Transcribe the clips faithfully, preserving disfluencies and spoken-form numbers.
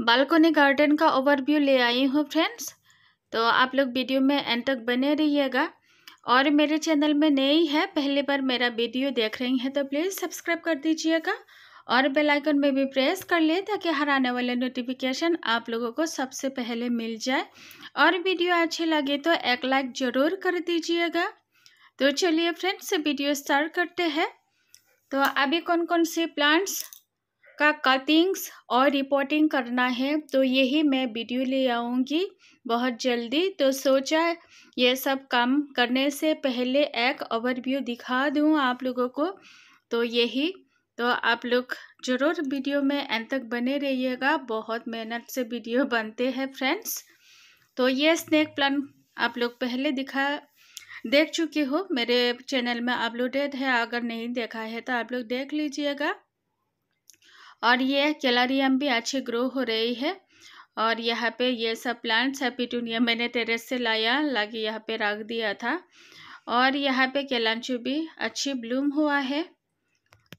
Balcony garden का overview ले आई हूँ फ्रेंड्स, तो आप लोग वीडियो में एंड तक बने रहिएगा। और मेरे चैनल में नई है, पहली बार मेरा वीडियो देख रही हैं तो प्लीज़ सब्सक्राइब कर दीजिएगा और बेल आइकन में भी प्रेस कर लें ताकि हर आने वाले नोटिफिकेशन आप लोगों को सबसे पहले मिल जाए। और वीडियो अच्छी लगे तो एक लाइक ज़रूर कर दीजिएगा। तो चलिए फ्रेंड्स वीडियो स्टार्ट करते हैं। तो अभी कौन कौन से प्लांट्स का कटिंग्स और रिपोर्टिंग करना है तो यही मैं वीडियो ले आऊँगी बहुत जल्दी। तो सोचा ये सब काम करने से पहले एक ओवरव्यू दिखा दूँ आप लोगों को, तो यही। तो आप लोग ज़रूर वीडियो में अंत तक बने रहिएगा, बहुत मेहनत से वीडियो बनते हैं फ्रेंड्स। तो ये स्नेक प्लांट आप लोग पहले दिखा देख चुके हो, मेरे चैनल में अपलोडेड है, अगर नहीं देखा है तो आप लोग देख लीजिएगा। और ये कैलारियम भी अच्छी ग्रो हो रही है। और यहाँ पे ये सब प्लांट्स है, पिटूनिया मैंने टेरेस से लाया लाके यहाँ पे रख दिया था। और यहाँ पे केलांचू भी अच्छी ब्लूम हुआ है।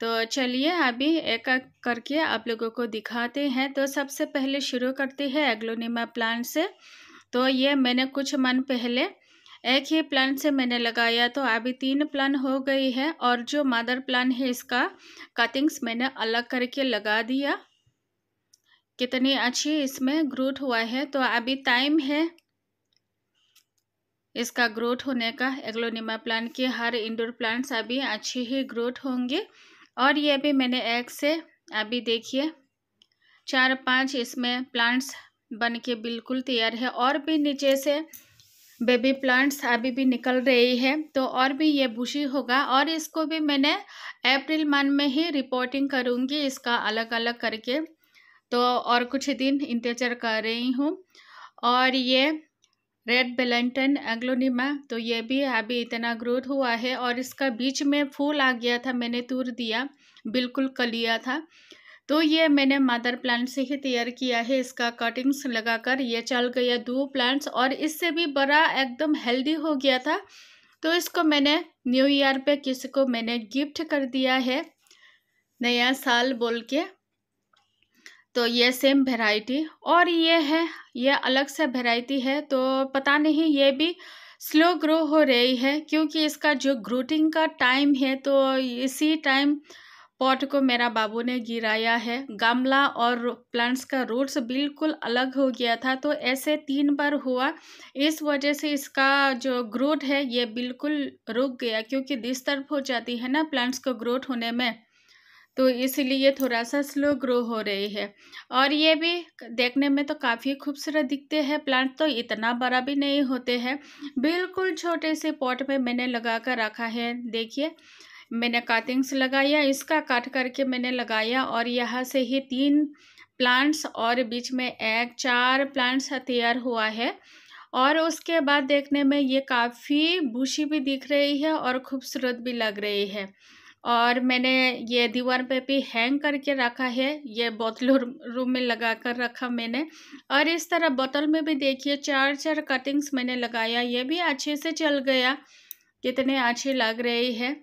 तो चलिए अभी एक एक करके आप लोगों को दिखाते हैं। तो सबसे पहले शुरू करते हैं एग्लोनिमा प्लांट से। तो ये मैंने कुछ मन पहले एक ही प्लांट से मैंने लगाया, तो अभी तीन प्लांट हो गई है। और जो मदर प्लांट है इसका कटिंग्स मैंने अलग करके लगा दिया। कितनी अच्छी इसमें ग्रोथ हुआ है। तो अभी टाइम है इसका ग्रोथ होने का। एग्लोनिमा प्लांट के हर इंडोर प्लांट्स अभी अच्छी ही ग्रोथ होंगे। और ये भी मैंने एक से अभी देखिए चार पांच इसमें प्लांट्स बन के बिल्कुल तैयार है। और भी नीचे से बेबी प्लांट्स अभी भी निकल रही है, तो और भी ये भूसी होगा। और इसको भी मैंने अप्रैल मंथ में ही रिपोर्टिंग करूँगी इसका अलग अलग करके। तो और कुछ दिन इंतज़ार कर रही हूँ। और ये रेड वेलेंटाइन एग्लोनिमा, तो ये भी अभी इतना ग्रोथ हुआ है। और इसका बीच में फूल आ गया था, मैंने तोड़ दिया, बिल्कुल कलिया था। तो ये मैंने मदर प्लांट से ही तैयार किया है, इसका कटिंग्स लगाकर ये चल गया दो प्लांट्स। और इससे भी बड़ा एकदम हेल्दी हो गया था। तो इसको मैंने न्यू ईयर पे किसी को मैंने गिफ्ट कर दिया है, नया साल बोल के। तो ये सेम वैरायटी और ये है, ये अलग सा वैरायटी है। तो पता नहीं ये भी स्लो ग्रो हो रही है, क्योंकि इसका जो ग्रोटिंग का टाइम है तो इसी टाइम पॉट को मेरा बाबू ने गिराया है। गमला और प्लांट्स का रूट्स बिल्कुल अलग हो गया था। तो ऐसे तीन बार हुआ, इस वजह से इसका जो ग्रोथ है ये बिल्कुल रुक गया, क्योंकि डिस्टर्ब हो जाती है ना प्लांट्स को ग्रोथ होने में, तो इसलिए थोड़ा सा स्लो ग्रो हो रही है। और ये भी देखने में तो काफ़ी खूबसूरत दिखते हैं प्लांट, तो इतना बड़ा भी नहीं होते हैं, बिल्कुल छोटे से पॉट में मैंने लगा कर रखा है। देखिए मैंने कटिंग्स लगाया, इसका काट करके मैंने लगाया। और यहाँ से ही तीन प्लांट्स और बीच में एक चार प्लांट्स तैयार हुआ है। और उसके बाद देखने में ये काफ़ी भूसी भी दिख रही है और खूबसूरत भी लग रही है। और मैंने ये दीवार पे भी हैंग करके रखा है, ये बोतलों रूम में लगा कर रखा मैंने। और इस तरह बोतल में भी देखिए चार चार कटिंग्स मैंने लगाया, ये भी अच्छे से चल गया, कितने अच्छे लग रही है,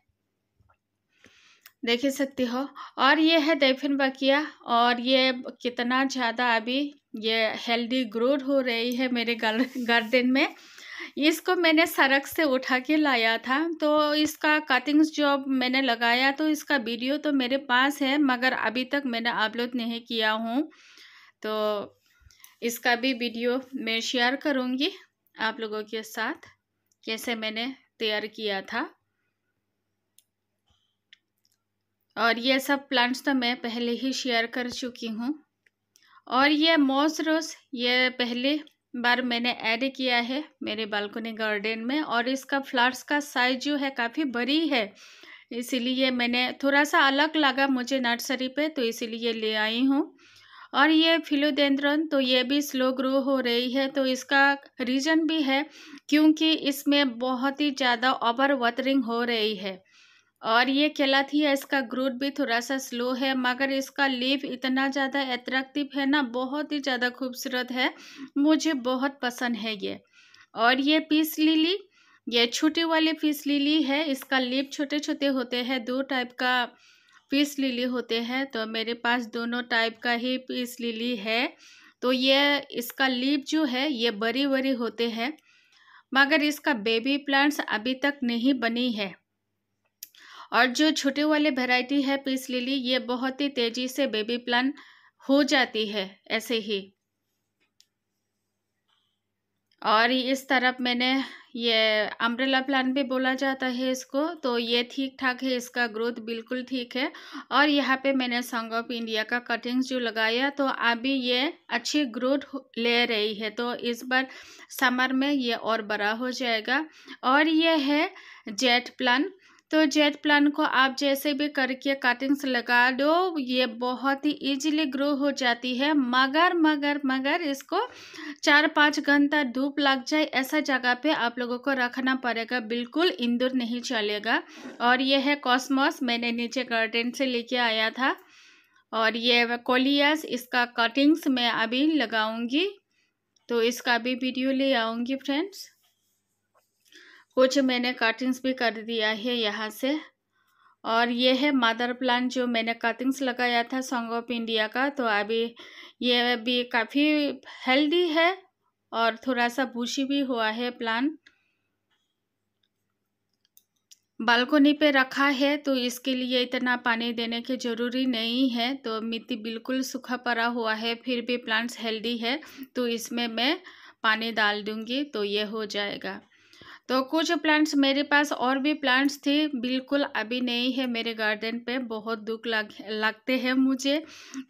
देख सकते हो। और ये है डेफिनबकिया, और ये कितना ज़्यादा अभी ये हेल्दी ग्रोथ हो रही है मेरे गार्डन में। इसको मैंने सड़क से उठा के लाया था। तो इसका कटिंग्स जो मैंने लगाया, तो इसका वीडियो तो मेरे पास है मगर अभी तक मैंने अपलोड नहीं किया हूँ, तो इसका भी वीडियो मैं शेयर करूँगी आप लोगों के साथ कैसे मैंने तैयार किया था। और ये सब प्लांट्स तो मैं पहले ही शेयर कर चुकी हूँ। और ये मॉस रोज़ ये पहले बार मैंने ऐड किया है मेरे बालकनी गार्डन में। और इसका फ्लावर्स का साइज़ जो है काफ़ी बड़ी है, इसीलिए मैंने थोड़ा सा अलग लगा मुझे नर्सरी पे, तो इसीलिए ले आई हूँ। और ये फिलोडेंड्रॉन, तो ये भी स्लो ग्रो हो रही है। तो इसका रीज़न भी है क्योंकि इसमें बहुत ही ज़्यादा ओवर वाटरिंग हो रही है। और ये कैलाथिया, इसका ग्रोथ भी थोड़ा सा स्लो है, मगर इसका लीफ इतना ज़्यादा अट्रैक्टिव है ना, बहुत ही ज़्यादा खूबसूरत है, मुझे बहुत पसंद है ये। और ये पीस लिली, ये छोटे वाले पीस लिली है, इसका लीफ छोटे छोटे होते हैं, दो टाइप का पीस लिली होते हैं। तो मेरे पास दोनों टाइप का ही पीस लिली है। तो ये इसका लीफ जो है ये बड़ी बड़ी होते हैं, मगर इसका बेबी प्लांट्स अभी तक नहीं बनी है। और जो छोटे वाले वैरायटी है पीस लिली, ये बहुत ही तेज़ी से बेबी प्लांट हो जाती है ऐसे ही। और इस तरफ मैंने ये अम्ब्रेला प्लांट भी बोला जाता है इसको, तो ये ठीक ठाक है, इसका ग्रोथ बिल्कुल ठीक है। और यहाँ पे मैंने सॉन्ग ऑफ इंडिया का कटिंग्स जो लगाया, तो अभी ये अच्छी ग्रोथ ले रही है। तो इस बार समर में ये और बड़ा हो जाएगा। और ये है जेट प्लांट। तो जेट प्लांट को आप जैसे भी करके कटिंग्स लगा दो, ये बहुत ही इजीली ग्रो हो जाती है। मगर मगर मगर इसको चार पाँच घंटा धूप लग जाए ऐसा जगह पे आप लोगों को रखना पड़ेगा, बिल्कुल इंदूर नहीं चलेगा। और ये है कॉस्मॉस, मैंने नीचे गार्डन से लेके आया था। और ये कोलियास, इसका कटिंग्स मैं अभी लगाऊंगी, तो इसका भी वीडियो ले आऊँगी फ्रेंड्स। कुछ मैंने कटिंग्स भी कर दिया है यहाँ से। और ये है मदर प्लांट, जो मैंने कटिंग्स लगाया था सॉन्ग ऑफ इंडिया का। तो अभी ये भी काफ़ी हेल्दी है और थोड़ा सा बूशी भी हुआ है प्लांट। बालकोनी पे रखा है तो इसके लिए इतना पानी देने की ज़रूरी नहीं है। तो मिट्टी बिल्कुल सूखा पड़ा हुआ है, फिर भी प्लांट्स हेल्दी है। तो इसमें मैं पानी डाल दूँगी तो ये हो जाएगा। तो कुछ प्लांट्स मेरे पास और भी प्लांट्स थे, बिल्कुल अभी नहीं है मेरे गार्डन पे। बहुत दुख लग लगते हैं मुझे,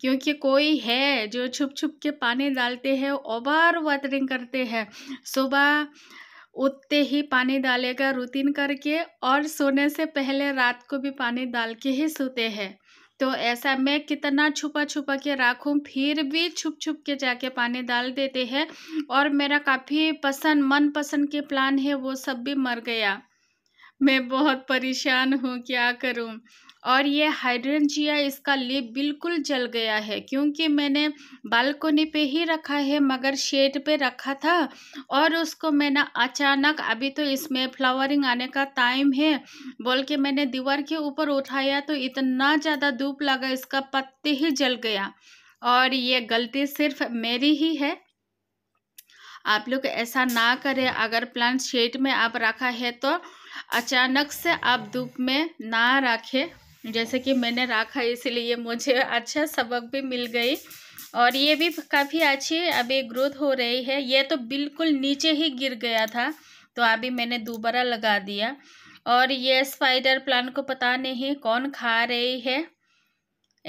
क्योंकि कोई है जो छुप छुप के पानी डालते हैं, ओवर वाटरिंग करते हैं। सुबह उठते ही पानी डालेगा रूटीन करके, और सोने से पहले रात को भी पानी डाल के ही सोते हैं। तो ऐसा मैं कितना छुपा छुपा के रखूं, फिर भी छुप छुप के जाके पानी डाल देते हैं। और मेरा काफ़ी पसंद मनपसंद के प्लान है वो सब भी मर गया। मैं बहुत परेशान हूँ, क्या करूँ। और ये हाइड्रेंजिया, इसका लीफ बिल्कुल जल गया है, क्योंकि मैंने बालकोनी पे ही रखा है, मगर शेड पे रखा था। और उसको मैंने अचानक, अभी तो इसमें फ्लावरिंग आने का टाइम है बोल के मैंने दीवार के ऊपर उठाया, तो इतना ज़्यादा धूप लगा, इसका पत्ते ही जल गया। और ये गलती सिर्फ मेरी ही है, आप लोग ऐसा ना करें। अगर प्लांट शेड में आप रखा है तो अचानक से आप धूप में ना रखें, जैसे कि मैंने रखा, इसलिए मुझे अच्छा सबक भी मिल गई। और ये भी काफ़ी अच्छी अभी ग्रोथ हो रही है। ये तो बिल्कुल नीचे ही गिर गया था, तो अभी मैंने दोबारा लगा दिया। और ये स्पाइडर प्लांट को पता नहीं कौन खा रही है,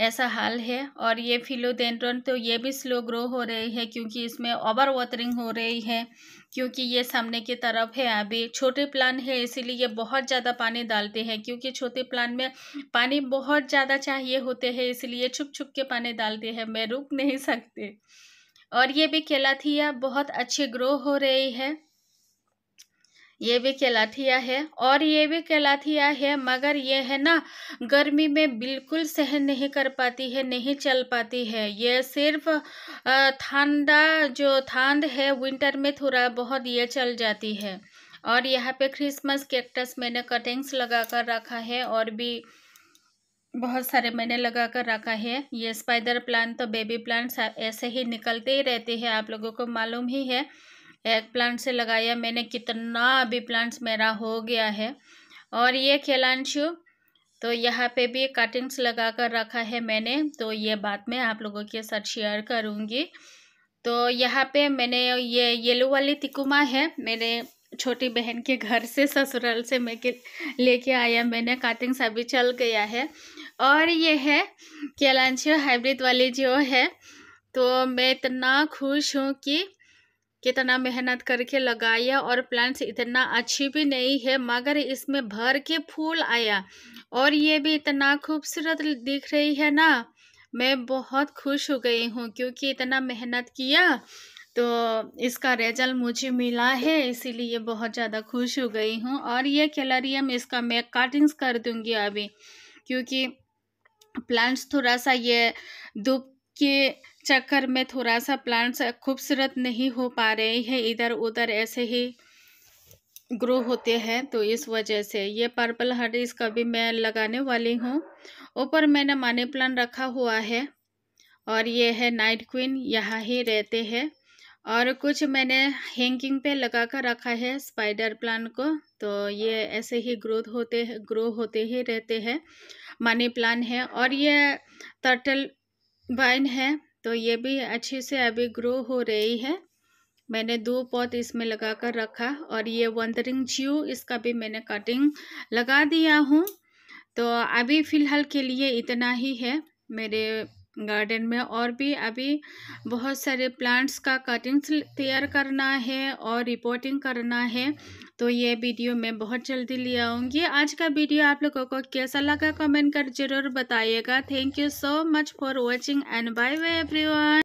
ऐसा हाल है। और ये फिलोडेंड्रॉन, तो ये भी स्लो ग्रो हो रही है, क्योंकि इसमें ओवर वाटरिंग हो रही है, क्योंकि ये सामने की तरफ है। अभी छोटे प्लांट है, इसीलिए बहुत ज़्यादा पानी डालते हैं, क्योंकि छोटे प्लांट में पानी बहुत ज़्यादा चाहिए होते हैं, इसलिए छुप छुप के पानी डालते हैं, मैं रुक नहीं सकते। और ये भी केलाथिया बहुत अच्छी ग्रो हो रही है, ये भी केलाथिया है। और ये भी केलाथिया है, मगर ये है ना गर्मी में बिल्कुल सहन नहीं कर पाती है, नहीं चल पाती है। ये सिर्फ ठंडा जो ठंड है विंटर में थोड़ा बहुत ये चल जाती है। और यहाँ पे क्रिसमस कैक्टस मैंने कटिंग्स लगा कर रखा है, और भी बहुत सारे मैंने लगा कर रखा है। ये स्पाइडर प्लांट, तो बेबी प्लांट्स ऐसे ही निकलते ही रहते हैं, आप लोगों को मालूम ही है। एक प्लांट से लगाया मैंने, कितना अभी प्लांट्स मेरा हो गया है। और ये केलांचू, तो यहाँ पे भी कटिंग्स लगा कर रखा है मैंने, तो ये बात मैं आप लोगों के साथ शेयर करूँगी। तो यहाँ पे मैंने ये येलो वाली तिकुमा है, मेरे छोटी बहन के घर से, ससुराल से मैं के लेके आया मैंने, कटिंग्स अभी चल गया है। और ये है केलांचू हाइब्रिड वाली जो है, तो मैं इतना खुश हूँ कि कितना मेहनत करके लगाया। और प्लांट्स इतना अच्छी भी नहीं है, मगर इसमें भर के फूल आया, और ये भी इतना खूबसूरत दिख रही है ना। मैं बहुत खुश हो गई हूँ, क्योंकि इतना मेहनत किया तो इसका रिजल्ट मुझे मिला है, इसीलिए बहुत ज़्यादा खुश हो गई हूँ। और ये कैलरियम, इसका मैं कटिंग्स कर दूँगी अभी, क्योंकि प्लांट्स थोड़ा सा ये धूप के चक्कर में थोड़ा सा प्लांट्स खूबसूरत नहीं हो पा रहे हैं, इधर उधर ऐसे ही ग्रो होते हैं, तो इस वजह से। ये पर्पल हार्ट, इसका भी मैं लगाने वाली हूँ। ऊपर मैंने मनी प्लांट रखा हुआ है और ये है नाइट क्वीन, यहाँ ही रहते हैं। और कुछ मैंने हैंगिंग पे लगा कर रखा है स्पाइडर प्लांट को, तो ये ऐसे ही ग्रोथ होते ग्रो होते ही रहते हैं। मनी प्लांट है और ये टर्टल वाइन है, तो ये भी अच्छे से अभी ग्रो हो रही है। मैंने दो पौध इसमें लगा कर रखा और ये वंडरिंग जीव, इसका भी मैंने कटिंग लगा दिया हूँ। तो अभी फ़िलहाल के लिए इतना ही है मेरे गार्डन में, और भी अभी बहुत सारे प्लांट्स का कटिंग्स तैयार करना है और रिपोर्टिंग करना है, तो ये वीडियो मैं बहुत जल्दी ले आऊँगी। आज का वीडियो आप लोगों को कैसा लगा कमेंट कर ज़रूर बताइएगा। Thank you so much for watching and bye bye everyone.